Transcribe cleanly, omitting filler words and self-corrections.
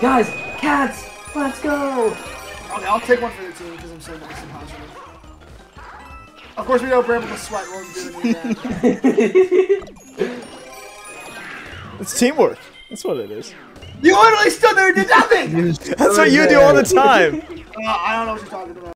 Guys, cats, let's go! Okay, I'll take one for the team because I'm so nice and positive. Of course, we know Bramble will sweat while we're doing that. It's teamwork. That's what it is. You literally stood there and did nothing! That's what you do all the time! I don't know what you're talking about.